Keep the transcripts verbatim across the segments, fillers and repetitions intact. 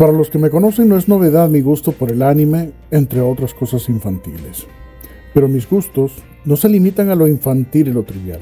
Para los que me conocen, no es novedad mi gusto por el anime, entre otras cosas infantiles. Pero mis gustos no se limitan a lo infantil y lo trivial.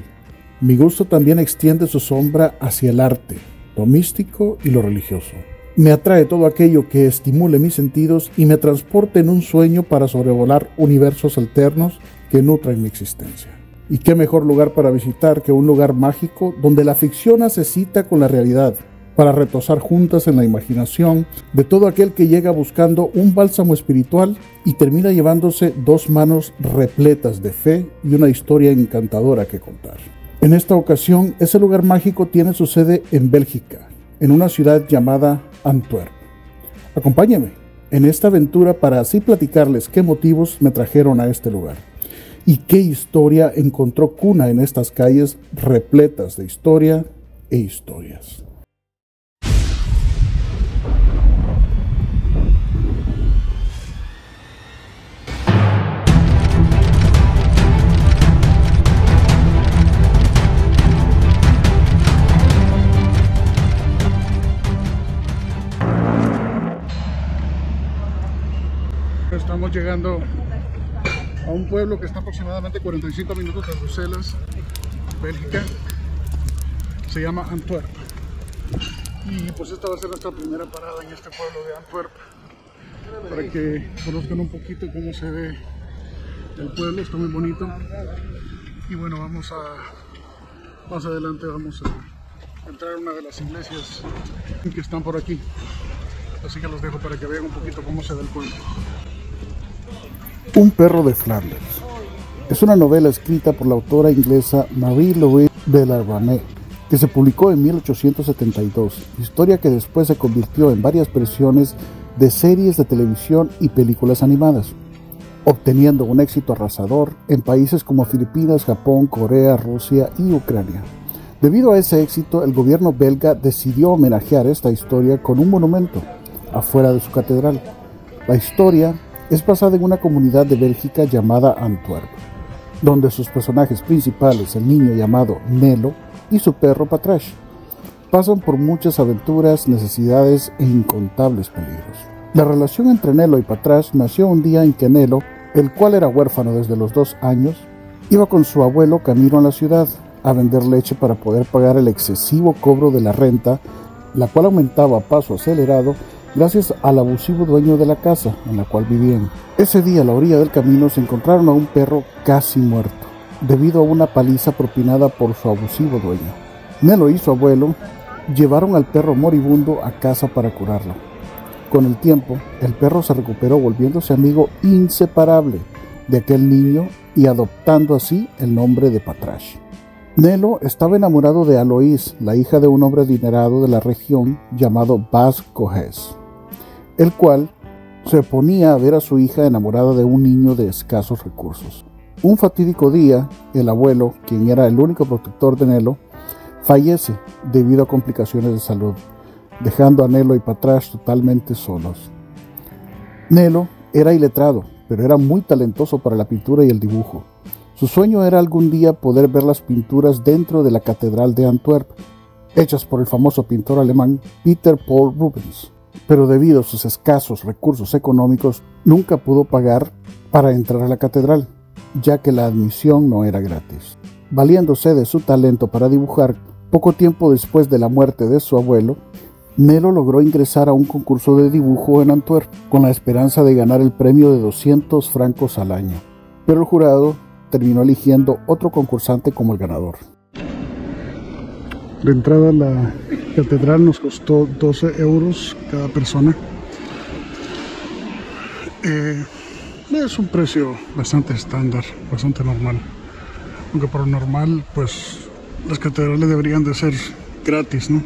Mi gusto también extiende su sombra hacia el arte, lo místico y lo religioso. Me atrae todo aquello que estimule mis sentidos y me transporte en un sueño para sobrevolar universos alternos que nutren mi existencia. ¿Y qué mejor lugar para visitar que un lugar mágico donde la ficción hace cita con la realidad, para retozar juntas en la imaginación de todo aquel que llega buscando un bálsamo espiritual y termina llevándose dos manos repletas de fe y una historia encantadora que contar? En esta ocasión, ese lugar mágico tiene su sede en Bélgica, en una ciudad llamada Antwerp. Acompáñenme en esta aventura para así platicarles qué motivos me trajeron a este lugar y qué historia encontró cuna en estas calles repletas de historia e historias. Estamos llegando a un pueblo que está aproximadamente cuarenta y cinco minutos de Bruselas, Bélgica. Se llama Antwerp. Y pues esta va a ser nuestra primera parada en este pueblo de Antwerp, para que conozcan un poquito cómo se ve el pueblo. Está muy bonito. Y bueno, vamos a... más adelante vamos a entrar a una de las iglesias que están por aquí. Así que los dejo para que vean un poquito cómo se ve el pueblo. Un Perro de Flanders es una novela escrita por la autora inglesa Marie-Louise Bellarvané, que se publicó en mil ochocientos setenta y dos, historia que después se convirtió en varias versiones de series de televisión y películas animadas, obteniendo un éxito arrasador en países como Filipinas, Japón, Corea, Rusia y Ucrania. Debido a ese éxito, el gobierno belga decidió homenajear esta historia con un monumento afuera de su catedral. La historia es basada en una comunidad de Bélgica llamada Antwerp, donde sus personajes principales, el niño llamado Nelo y su perro Patrash, pasan por muchas aventuras, necesidades e incontables peligros. La relación entre Nelo y Patrash nació un día en que Nelo, el cual era huérfano desde los dos años, iba con su abuelo camino a la ciudad a vender leche para poder pagar el excesivo cobro de la renta, la cual aumentaba a paso acelerado gracias al abusivo dueño de la casa en la cual vivían. Ese día, a la orilla del camino, se encontraron a un perro casi muerto, debido a una paliza propinada por su abusivo dueño. Nelo y su abuelo llevaron al perro moribundo a casa para curarlo. Con el tiempo, el perro se recuperó, volviéndose amigo inseparable de aquel niño y adoptando así el nombre de Patrash. Nelo estaba enamorado de Aloís, la hija de un hombre adinerado de la región llamado Vasco Hes, el cual se oponía a ver a su hija enamorada de un niño de escasos recursos. Un fatídico día, el abuelo, quien era el único protector de Nelo, fallece debido a complicaciones de salud, dejando a Nelo y Patrash totalmente solos. Nelo era iletrado, pero era muy talentoso para la pintura y el dibujo. Su sueño era algún día poder ver las pinturas dentro de la catedral de Antwerp, hechas por el famoso pintor alemán Peter Paul Rubens, pero debido a sus escasos recursos económicos nunca pudo pagar para entrar a la catedral, ya que la admisión no era gratis. Valiéndose de su talento para dibujar, poco tiempo después de la muerte de su abuelo, Nelo logró ingresar a un concurso de dibujo en Antwerp con la esperanza de ganar el premio de doscientos francos al año, pero el jurado terminó eligiendo otro concursante como el ganador. De entrada a la catedral nos costó doce euros cada persona. Eh, es un precio bastante estándar, bastante normal. Aunque por normal, pues las catedrales deberían de ser gratis, ¿no?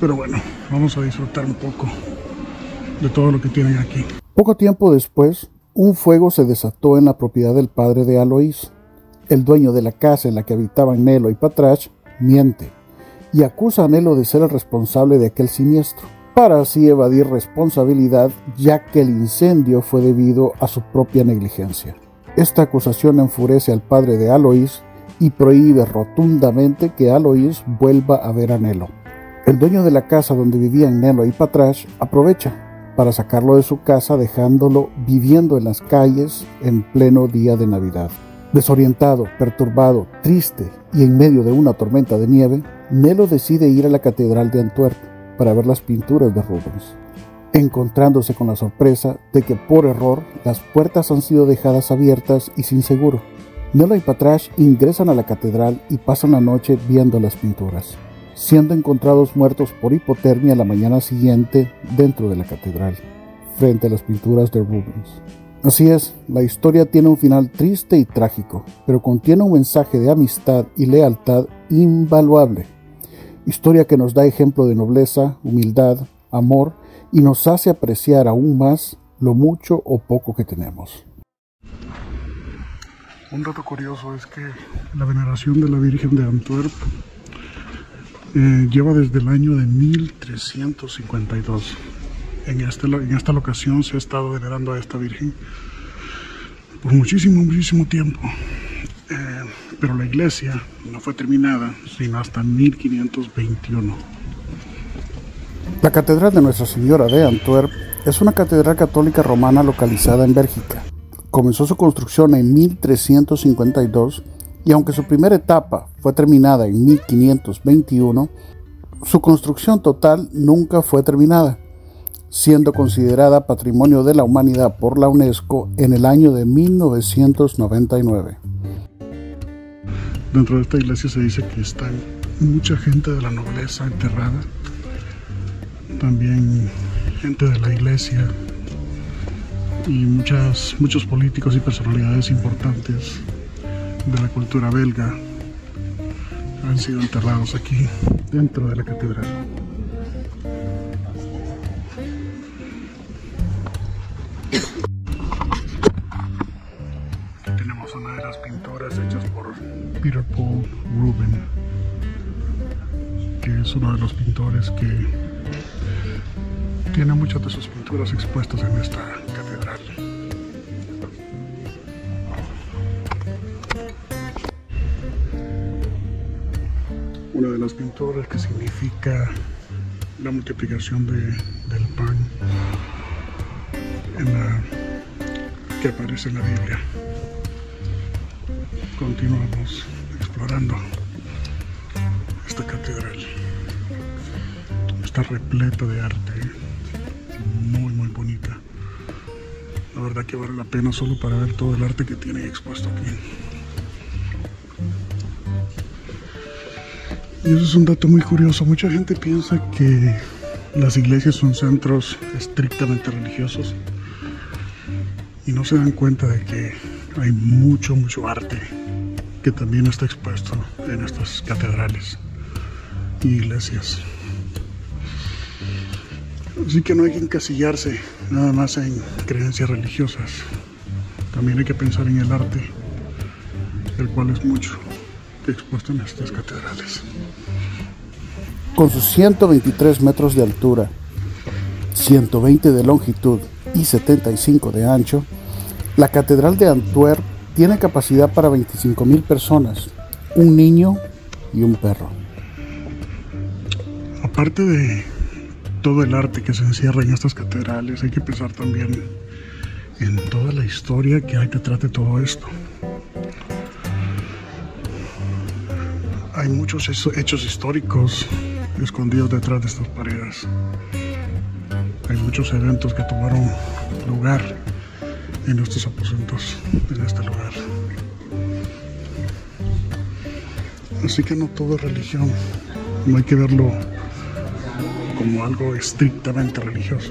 Pero bueno, vamos a disfrutar un poco de todo lo que tienen aquí. Poco tiempo después, un fuego se desató en la propiedad del padre de Aloís. El dueño de la casa en la que habitaban Nelo y Patrash miente y acusa a Nelo de ser el responsable de aquel siniestro, para así evadir responsabilidad, ya que el incendio fue debido a su propia negligencia. Esta acusación enfurece al padre de Aloís y prohíbe rotundamente que Aloís vuelva a ver a Nelo. El dueño de la casa donde vivían Nelo y Patrash aprovecha para sacarlo de su casa, dejándolo viviendo en las calles en pleno día de Navidad. Desorientado, perturbado, triste y en medio de una tormenta de nieve, Nelo decide ir a la catedral de Antwerp para ver las pinturas de Rubens, encontrándose con la sorpresa de que por error las puertas han sido dejadas abiertas y sin seguro. Nelo y Patrash ingresan a la catedral y pasan la noche viendo las pinturas, siendo encontrados muertos por hipotermia la mañana siguiente dentro de la catedral, frente a las pinturas de Rubens. Así es, la historia tiene un final triste y trágico, pero contiene un mensaje de amistad y lealtad invaluable. Historia que nos da ejemplo de nobleza, humildad, amor y nos hace apreciar aún más lo mucho o poco que tenemos. Un dato curioso es que la veneración de la Virgen de Antwerp eh, lleva desde el año de mil trescientos cincuenta y dos. En esta, en esta locación se ha estado venerando a esta Virgen por muchísimo, muchísimo tiempo. Eh, pero la iglesia no fue terminada sino hasta mil quinientos veintiuno. La Catedral de Nuestra Señora de Antwerp es una catedral católica romana localizada en Bélgica. Comenzó su construcción en mil trescientos cincuenta y dos y aunque su primera etapa fue terminada en mil quinientos veintiuno, su construcción total nunca fue terminada, siendo considerada Patrimonio de la Humanidad por la UNESCO en el año de mil novecientos noventa y nueve. Dentro de esta iglesia se dice que está mucha gente de la nobleza enterrada, también gente de la iglesia y muchas, muchos políticos y personalidades importantes de la cultura belga han sido enterrados aquí dentro de la catedral. Peter Paul Rubens, que es uno de los pintores que tiene muchas de sus pinturas expuestas en esta catedral. Una de las pinturas que significa la multiplicación de, del pan en la, que aparece en la Biblia. Continuamos explorando esta catedral. Está repleta de arte, muy muy bonita. La verdad que vale la pena solo para ver todo el arte que tiene expuesto aquí. Y eso es un dato muy curioso. Mucha gente piensa que las iglesias son centros estrictamente religiosos y no se dan cuenta de que hay mucho mucho arte que también está expuesto en estas catedrales y iglesias. Así que no hay que encasillarse nada más en creencias religiosas. También hay que pensar en el arte, el cual es mucho expuesto en estas catedrales. Con sus ciento veintitrés metros de altura, ciento veinte de longitud y setenta y cinco de ancho, la Catedral de Antwerp tiene capacidad para veinticinco mil personas, un niño y un perro. Aparte de todo el arte que se encierra en estas catedrales, hay que pensar también en toda la historia que hay detrás de todo esto. Hay muchos hechos históricos escondidos detrás de estas paredes. Hay muchos eventos que tomaron lugar en nuestros aposentos, en este lugar. Así que no todo es religión, no hay que verlo como algo estrictamente religioso,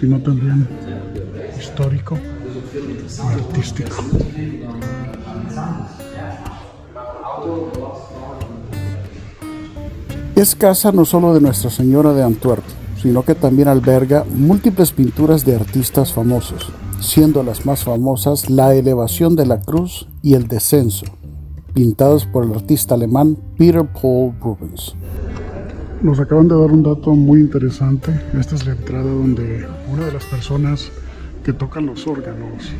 sino también histórico y artístico. Es casa no solo de Nuestra Señora de Antwerp, sino que también alberga múltiples pinturas de artistas famosos, siendo las más famosas la elevación de la cruz y el descenso, pintadas por el artista alemán Peter Paul Rubens. Nos acaban de dar un dato muy interesante. Esta es la entrada donde una de las personas que tocan los órganos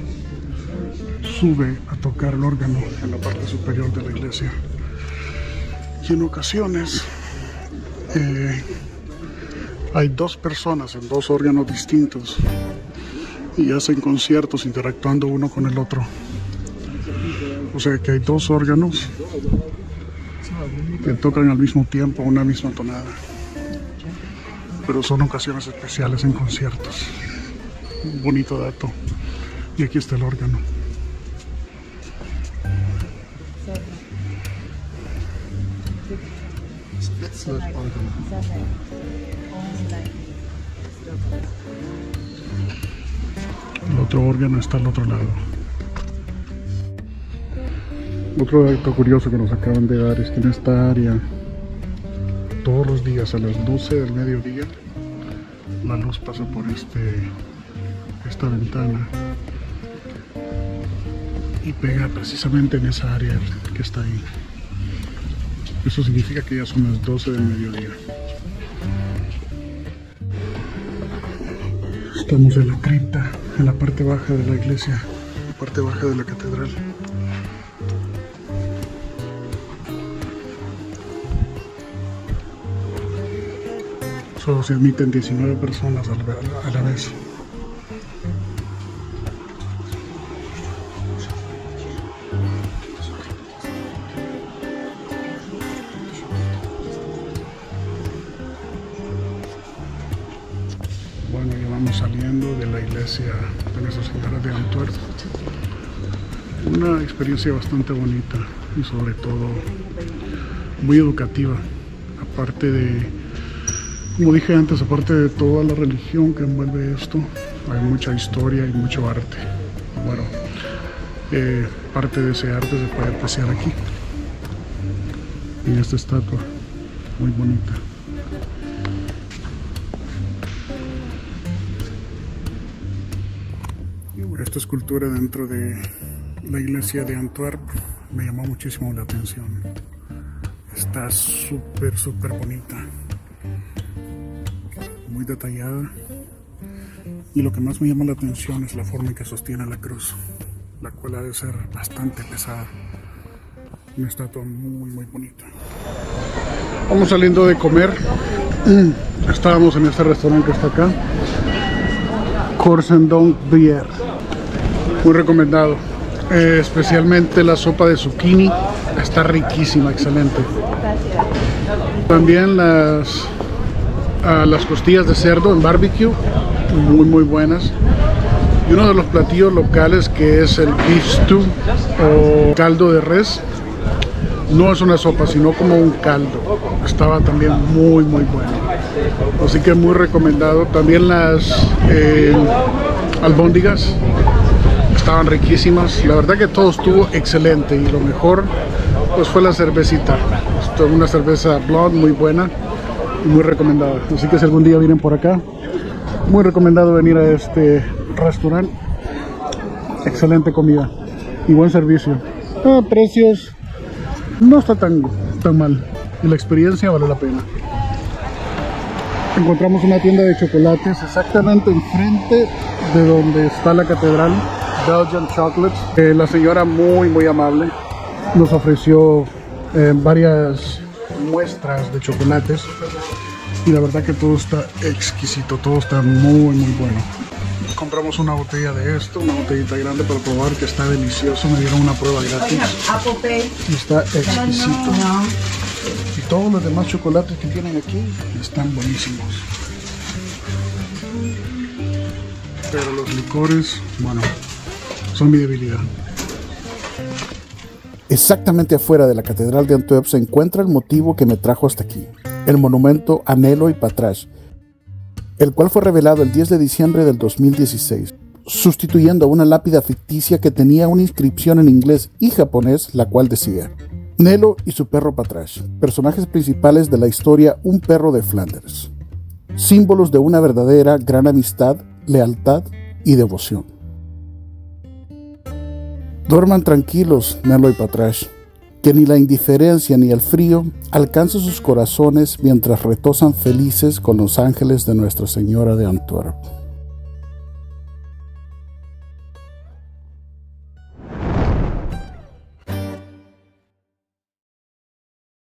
sube a tocar el órgano en la parte superior de la iglesia. Y en ocasiones Eh, hay dos personas en dos órganos distintos y hacen conciertos interactuando uno con el otro. O sea que hay dos órganos que tocan al mismo tiempo una misma tonada, pero son ocasiones especiales en conciertos. Un bonito dato. Y aquí está el órgano. El otro órgano está al otro lado. Otro dato curioso que nos acaban de dar es que en esta área, todos los días a las doce del mediodía, la luz pasa por este, esta ventana y pega precisamente en esa área que está ahí. Eso significa que ya son las doce del mediodía. Estamos en la cripta, en la parte baja de la iglesia, en la parte baja de la catedral. Solo se admiten diecinueve personas a la vez. Bueno, ya vamos saliendo de la iglesia de Nuestra Señora de Antwerp. Una experiencia bastante bonita y sobre todo muy educativa. Aparte de... Como dije antes, aparte de toda la religión que envuelve esto, hay mucha historia y mucho arte. Bueno, eh, parte de ese arte se puede apreciar aquí, en esta estatua, muy bonita. Esta escultura dentro de la iglesia de Antwerp me llamó muchísimo la atención. Está súper, súper bonita. Muy detallada, y lo que más me llama la atención es la forma en que sostiene la cruz, la cual ha de ser bastante pesada. Una estatua muy muy bonita. Vamos saliendo de comer. Estábamos en este restaurante que está acá, Corsendon Bier, muy recomendado. Eh, especialmente la sopa de zucchini está riquísima, excelente. También las Uh, las costillas de cerdo en barbecue, muy muy buenas. Y uno de los platillos locales, que es el beef stew o caldo de res, no es una sopa sino como un caldo, estaba también muy muy bueno, así que muy recomendado. También las eh, albóndigas estaban riquísimas, la verdad que todo estuvo excelente, y lo mejor pues fue la cervecita. Esto es una cerveza blonde muy buena, muy recomendado. Así que si algún día vienen por acá, muy recomendado venir a este restaurante. Excelente comida y buen servicio. A precios no está tan, tan mal, y la experiencia vale la pena. Encontramos una tienda de chocolates exactamente enfrente de donde está la catedral, Belgian Chocolates. Eh, la señora muy muy amable nos ofreció eh, varias muestras de chocolates, y la verdad que todo está exquisito, todo está muy muy bueno. Compramos una botella de esto, una botellita grande para probar, que está delicioso. Me dieron una prueba gratis y está exquisito, y todos los demás chocolates que tienen aquí están buenísimos, pero los licores, bueno, son mi debilidad. Exactamente afuera de la Catedral de Antwerp se encuentra el motivo que me trajo hasta aquí, el monumento a Aloís, el cual fue revelado el diez de diciembre del dos mil dieciséis, sustituyendo a una lápida ficticia que tenía una inscripción en inglés y japonés, la cual decía: Nelo y su perro Patrash, personajes principales de la historia Un Perro de Flanders, símbolos de una verdadera gran amistad, lealtad y devoción. Duerman tranquilos, Nelo y Patrash, que ni la indiferencia ni el frío alcanza sus corazones mientras retozan felices con los ángeles de Nuestra Señora de Antwerp.